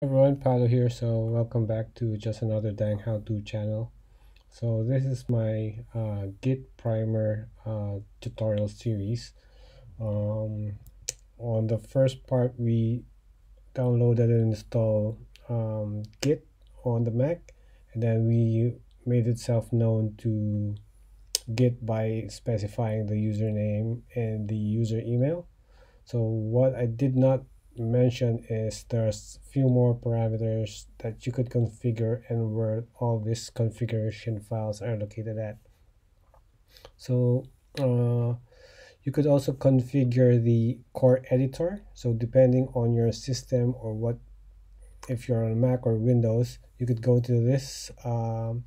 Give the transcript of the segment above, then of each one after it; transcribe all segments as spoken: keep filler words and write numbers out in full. Everyone, Paolo here. So welcome back to just another dang how-to channel. So this is my uh, Git primer uh, tutorial series. Um, on the first part, we downloaded and installed um, Git on the Mac, and then we made itself known to Git by specifying the username and the user email. So what I did not mention is there's a few more parameters that you could configure and where all these configuration files are located at. So uh, you could also configure the core editor. So depending on your system or what, if you're on Mac or Windows, you could go to this um,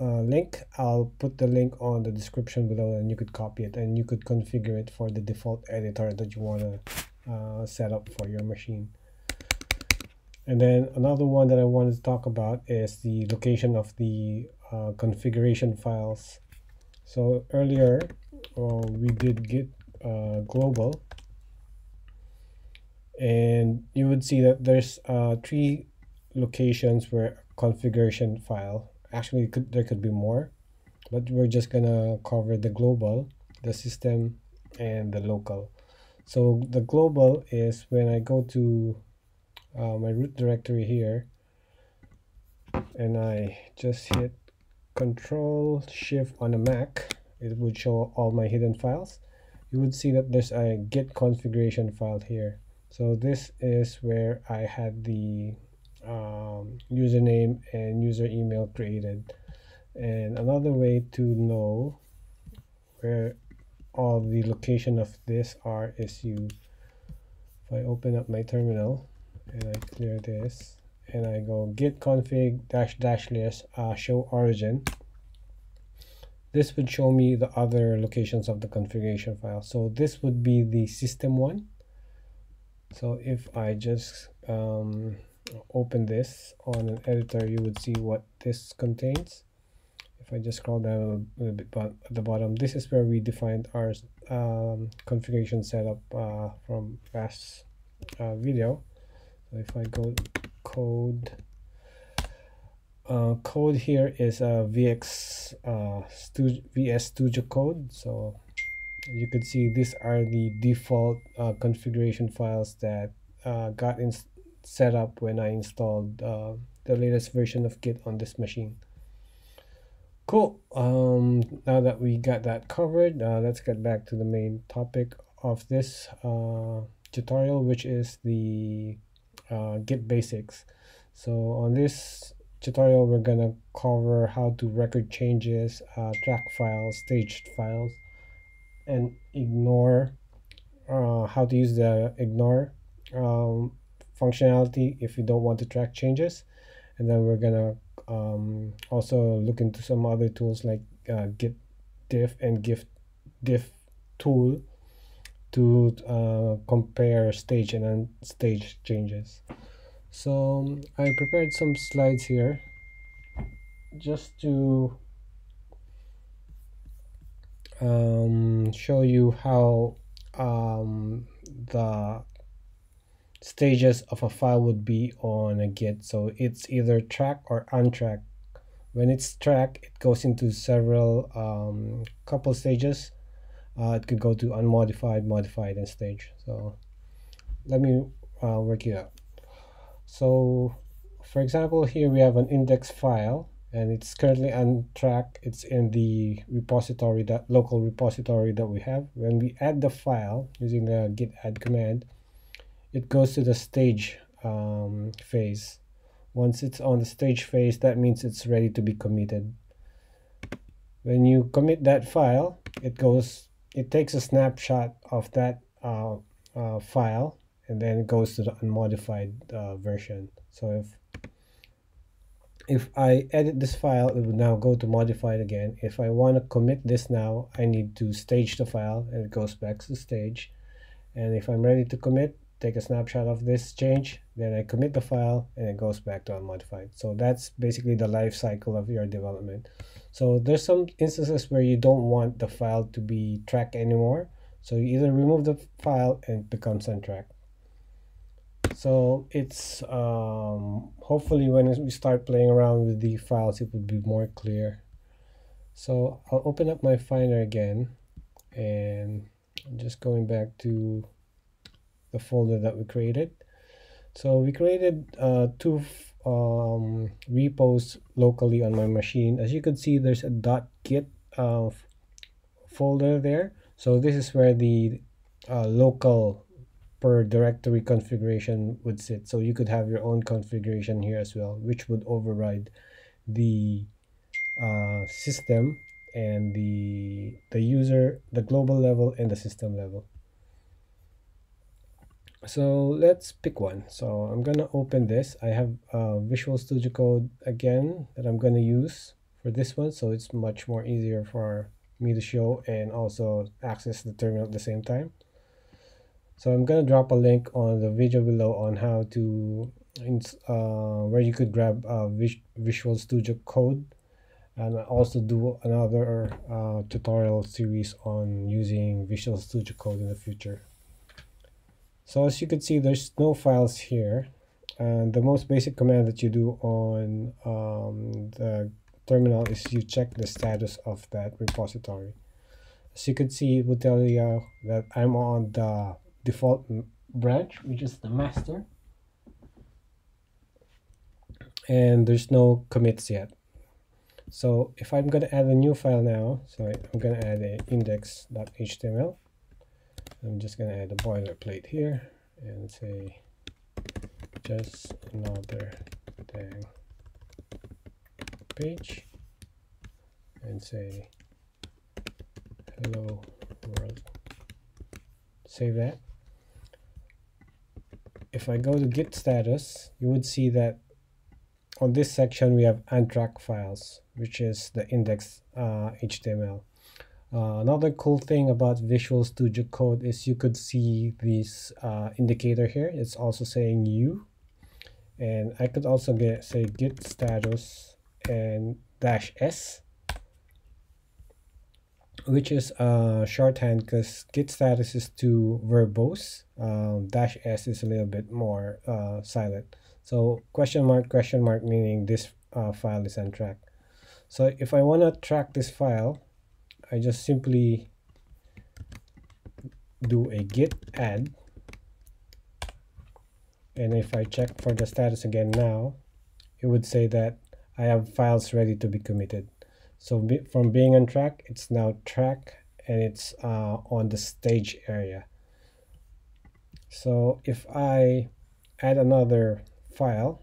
uh, link. I'll put the link on the description below and you could copy it and you could configure it for the default editor that you want to Uh, set up for your machine. And then another one that I wanted to talk about is the location of the uh, configuration files. So earlier uh, we did git uh, global, and you would see that there's uh, three locations where configuration file, actually it could, there could be more, but we're just gonna cover the global, the system, and the local. So the global is when I go to uh, my root directory here and I just hit Control Shift on a Mac, it would show all my hidden files. You would see that there's a git configuration file here. So this is where I had the um, username and user email created. And another way to know where all the location of this are is you, if I open up my terminal and I clear this and I go git config dash dash list uh, show origin, this would show me the other locations of the configuration file. So this would be the system one. So if I just um, open this on an editor, you would see what this contains. If I just scroll down a little bit but at the bottom, this is where we defined our um, configuration setup uh, from last uh, video. So if I go code, uh, code here is a V X uh, studio, V S Studio Code. So you could see these are the default uh, configuration files that uh, got in set up when I installed uh, the latest version of Git on this machine. Cool. Um, now that we got that covered, uh, let's get back to the main topic of this uh, tutorial, which is the uh, Git basics. So on this tutorial, we're gonna cover how to record changes, uh, track files, staged files, and ignore uh, how to use the ignore um, functionality if you don't want to track changes, and then we're gonna Um, also look into some other tools like uh, Git, Diff, and Git, Diff tool to uh, compare staged and unstaged changes. So I prepared some slides here just to um, show you how um, the stages of a file would be on a Git. So it's either track or untrack. When it's track, it goes into several um, couple stages. Uh, it could go to unmodified, modified, and stage. So let me uh, work it out. So for example, here we have an index file and it's currently untracked. It's in the repository, that local repository that we have. When we add the file using the git add command, it goes to the stage um, phase. Once it's on the stage phase, that means it's ready to be committed. When you commit that file, it goes, it takes a snapshot of that uh, uh, file, and then it goes to the unmodified uh, version. So if if I edit this file, it will now go to modified again. If I want to commit this now, I need to stage the file, and it goes back to stage. And if I'm ready to commit, take a snapshot of this change, then I commit the file and it goes back to unmodified. So that's basically the life cycle of your development. So there's some instances where you don't want the file to be tracked anymore. So you either remove the file and it becomes untracked. So it's um, hopefully when we start playing around with the files, it would be more clear. So I'll open up my Finder again, and I'm just going back to the folder that we created. So we created uh, two um, repos locally on my machine. As you can see, there's a .git uh, folder there. So this is where the uh, local per directory configuration would sit. So you could have your own configuration here as well, which would override the uh, system and the the user, the global level and the system level. So let's pick one. So I'm gonna open this. I have uh, Visual Studio Code again that I'm gonna use for this one, so it's much more easier for me to show and also access the terminal at the same time. So I'm gonna drop a link on the video below on how to uh, where you could grab uh, Visual Studio Code, and I also do another uh, tutorial series on using Visual Studio Code in the future. So as you can see, there's no files here, and the most basic command that you do on um, the terminal is you check the status of that repository. As you can see, it will tell you that I'm on the default branch, which is the master, and there's no commits yet. So if I'm going to add a new file now, so I'm going to add a index dot H T M L. I'm just going to add a boilerplate here and say just another dang page and say hello world. Save that. If I go to git status, you would see that on this section we have untracked files, which is the index uh, H T M L. Uh, another cool thing about Visual Studio Code is you could see this uh, indicator here. It's also saying you, and I could also get say git status and dash s, which is uh, shorthand because git status is too verbose. Um, dash s is a little bit more uh, silent. So question mark, question mark, meaning this uh, file is untracked. So if I want to track this file, I just simply do a git add. And if I check for the status again now, it would say that I have files ready to be committed. So be, from being on track, it's now track, and it's uh, on the stage area. So if I add another file,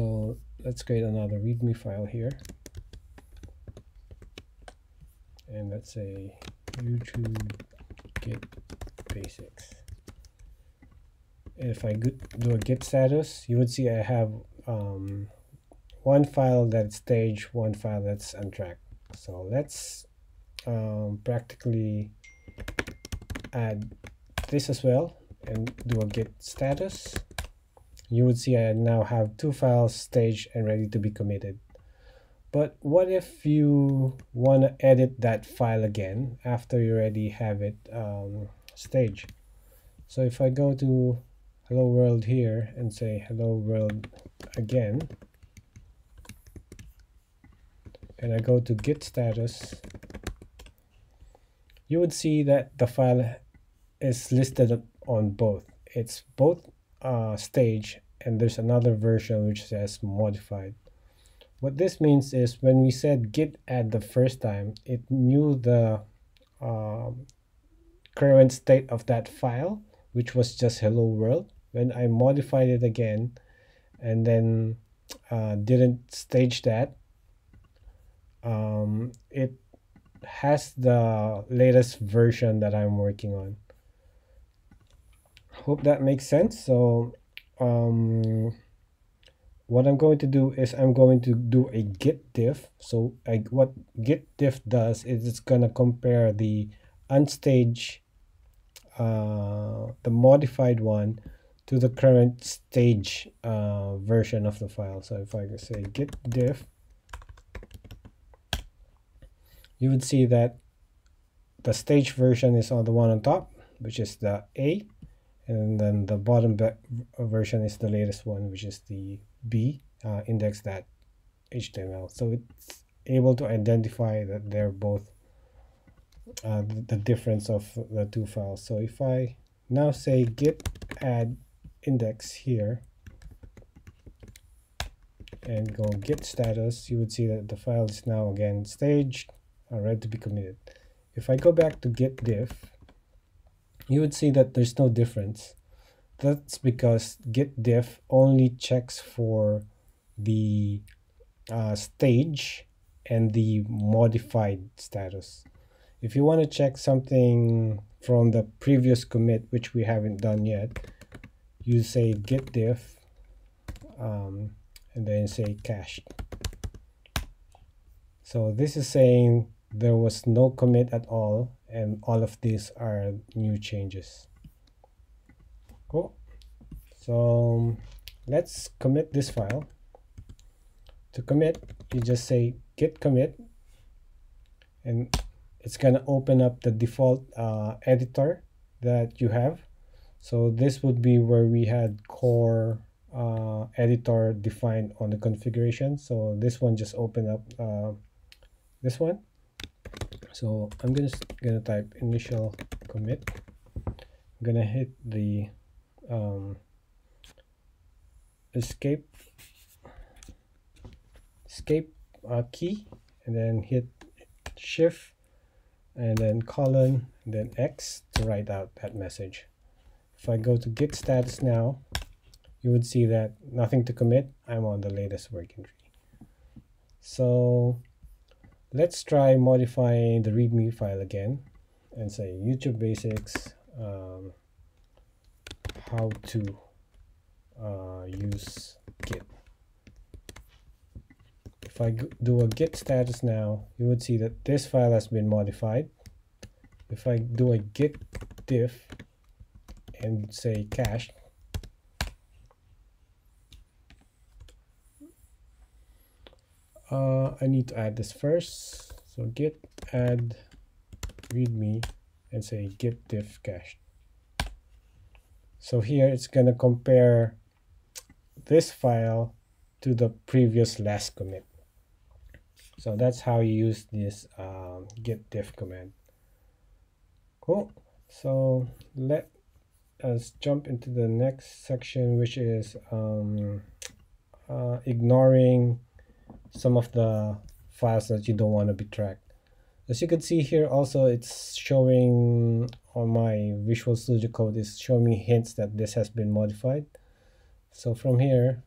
so let's create another README file here, and let's say YouTube git basics. If I do a git status, you would see I have um, one file that's staged, one file that's untracked. So let's um, practically add this as well and do a git status. You would see I now have two files staged and ready to be committed. But what if you want to edit that file again after you already have it um, staged? So if I go to hello world here and say hello world again, and I go to git status, you would see that the file is listed on both. It's both uh, staged, and there's another version which says modified. What this means is when we said git add the first time, it knew the uh, current state of that file, which was just hello world. When I modified it again and then uh, didn't stage that, um, it has the latest version that I'm working on. Hope that makes sense. So um, what I'm going to do is I'm going to do a git diff. So I, what git diff does is it's going to compare the unstaged, uh, the modified one to the current stage uh, version of the file. So if I say git diff, you would see that the stage version is on the one on top, which is the A, And then the bottom version is the latest one, which is the B uh, index.html. So it's able to identify that they're both uh, the difference of the two files. So if I now say git add index here and go git status, you would see that the file is now again staged or ready to be committed. If I go back to git diff, you would see that there's no difference. That's because git diff only checks for the uh, stage and the modified status. If you want to check something from the previous commit, which we haven't done yet, you say git diff um, and then say cached. So this is saying there was no commit at all, and all of these are new changes. Cool. So let's commit this file. To commit, you just say git commit, and it's going to open up the default uh, editor that you have. So this would be where we had core uh, editor defined on the configuration. So this one just opened up uh, this one. So I'm just gonna type initial commit. I'm gonna hit the um, escape escape uh, key, and then hit shift and then colon and then X to write out that message. If I go to git status now, you would see that nothing to commit. I'm on the latest working tree. So let's try modifying the README file again and say YouTube basics um, how to uh, use Git. If I do a git status now, you would see that this file has been modified. If I do a git diff and say cached, Uh, I need to add this first. So git add readme and say git diff cached. So here it's going to compare this file to the previous last commit. So that's how you use this um, git diff command. Cool. So let us jump into the next section, which is um, uh, ignoring some of the files that you don't want to be tracked. As you can see here also, it's showing on my Visual Studio Code, it's showing me hints that this has been modified. So from here,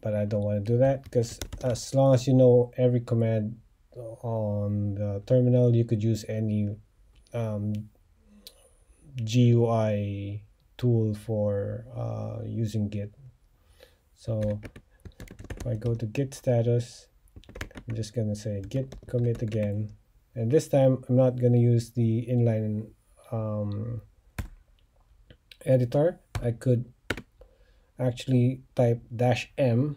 but I don't want to do that, because as long as you know every command on the terminal, you could use any um, G U I tool for uh, using Git. So if I go to git status, I'm just going to say git commit again. And this time, I'm not going to use the inline um, editor. I could actually type dash M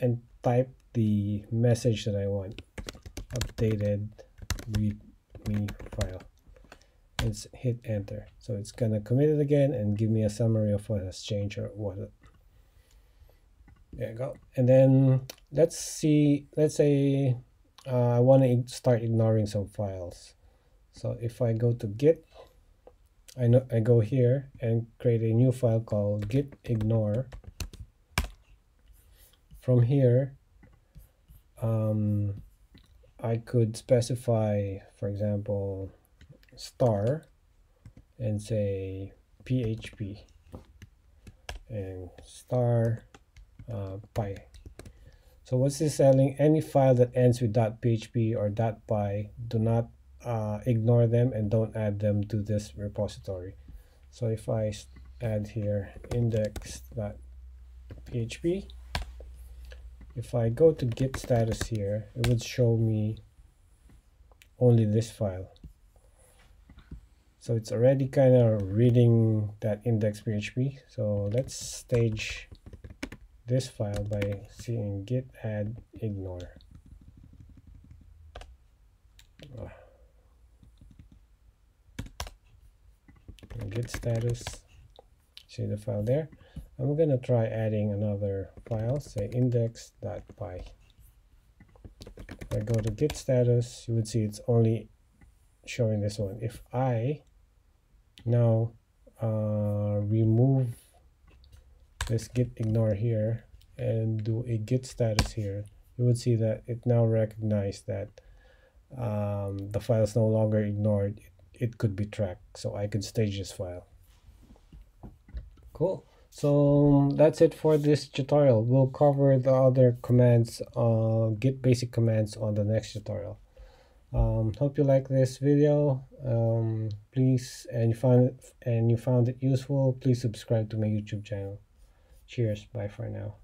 and type the message that I want. Updated readme file. Let's hit enter. So it's going to commit it again and give me a summary of what has changed or what. There you go. And then let's see, let's say uh, I want to start ignoring some files. So if I go to git, I know I go here and create a new file called gitignore. From here, um, I could specify, for example, star and say P H P and star Uh, py. So what's this telling? Any file that ends with .php or .py, do not uh, ignore them and don't add them to this repository. So if I add here index.php, if I go to git status here, it would show me only this file. So it's already kind of reading that index.php. So let's stage this file by seeing git add ignore. Oh. git status, see the file there. And we're gonna try adding another file, say index.py. If I go to git status, you would see it's only showing this one. If I now uh, remove this gitignore here and do a git status here, you would see that it now recognized that um, the file is no longer ignored. It, it could be tracked, so I could stage this file. Cool. So that's it for this tutorial. We'll cover the other commands, uh, Git basic commands, on the next tutorial. Um, hope you like this video. Um, please, and you found it, and you found it useful. Please subscribe to my YouTube channel. Cheers. Bye for now.